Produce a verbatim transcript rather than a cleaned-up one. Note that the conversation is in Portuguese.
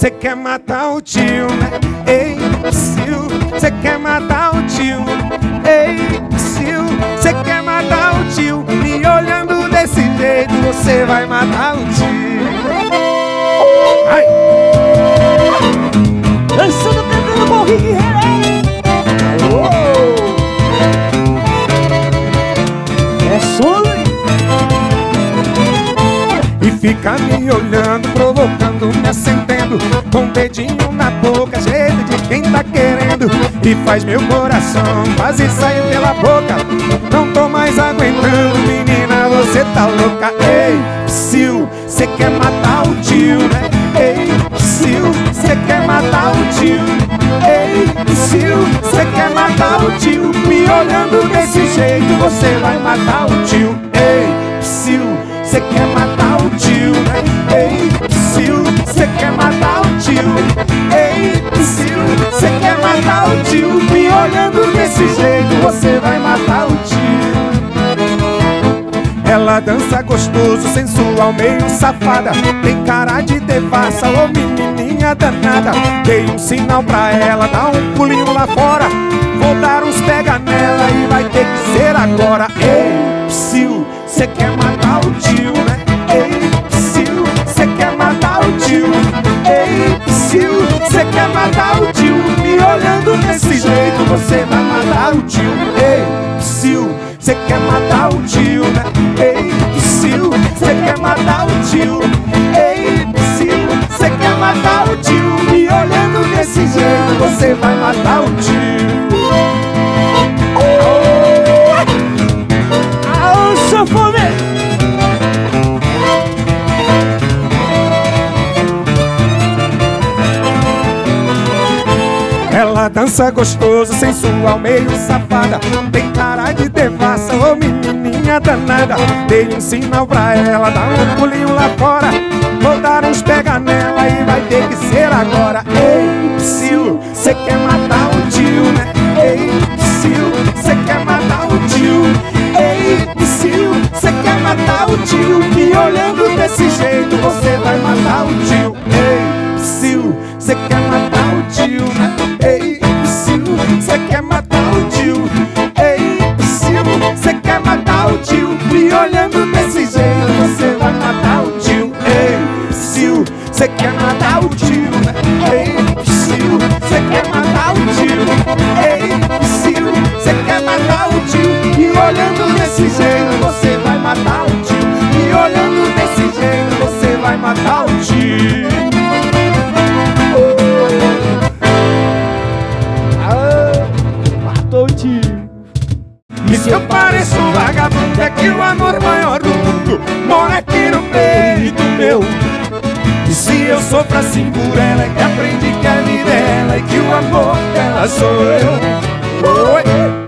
Você quer matar o tio, ei, psiu. Você quer matar o tio, ei, psiu. Você quer matar o tio, me olhando desse jeito, você vai matar o tio. Ai. Dançando, cantando com o Rick Herrera. Uou. É solo. E fica me olhando, provocando, me assentendo, com um dedinho na boca, jeito de quem tá querendo. E faz meu coração quase sair pela boca, não tô mais aguentando, menina, você tá louca. Ei, psiu, cê quer matar o tio, né? Ei, psiu, cê quer matar o tio. Ei, psiu, cê quer matar o tio. Me olhando desse jeito, você vai matar o tio. Ei, psiu, cê quer matar o tio, né? Ei, psiu, cê quer matar o tio. Ei, psiu, cê quer matar o tio. Me olhando desse jeito, você vai matar o tio. Ela dança gostoso, sensual, meio safada. Tem cara de devassa, ô menininha danada. Dei um sinal pra ela, dá um pulinho lá fora. Vou dar uns pega nela e vai ter que ser agora. Ei, psiu, cê quer matar o tio, né? Ei, psiu, cê quer matar o tio. Ei, psiu, cê quer matar o tio. Me olhando desse jeito, você vai matar o tio. Ei, psiu, cê quer matar o tio, né? Ei, psiu, cê quer matar o tio. Ei, psiu, cê quer matar o tio. Me olhando desse jeito, você vai matar o tio. Ela dança gostoso, sensual, meio safada. Tem cara de devassa, ô menininha danada. Dei um sinal pra ela, dá um pulinho lá fora. Vou dar uns pega nela e vai ter que ser agora. Ei, psiu, cê quer matar o tio, né? Ei, psiu, cê quer matar o tio. Ei, psiu, cê quer matar o tio. Me olhando desse jeito, você vai matar o tio. Ei, psiu, cê quer matar o tio, né? Ei, psiu, cê quer matar o tio. Ei, psiu, cê quer matar o tio. Me olhando desse jeito, você vai matar o tio. Ei, psiu, cê quer matar o tio, né? Ei, psiu, cê quer matar o tio. Ei, psiu, cê quer matar o tio. Me olhando desse jeito, você vai matar o tio. Me olhando desse jeito, você vai matar o tio. E se eu pareço um vagabundo, é que o amor maior do mundo mora aqui no peito meu. E se eu sou pra cintura, ela é que aprende que a vida é ela e que o amor dela sou eu. Oi.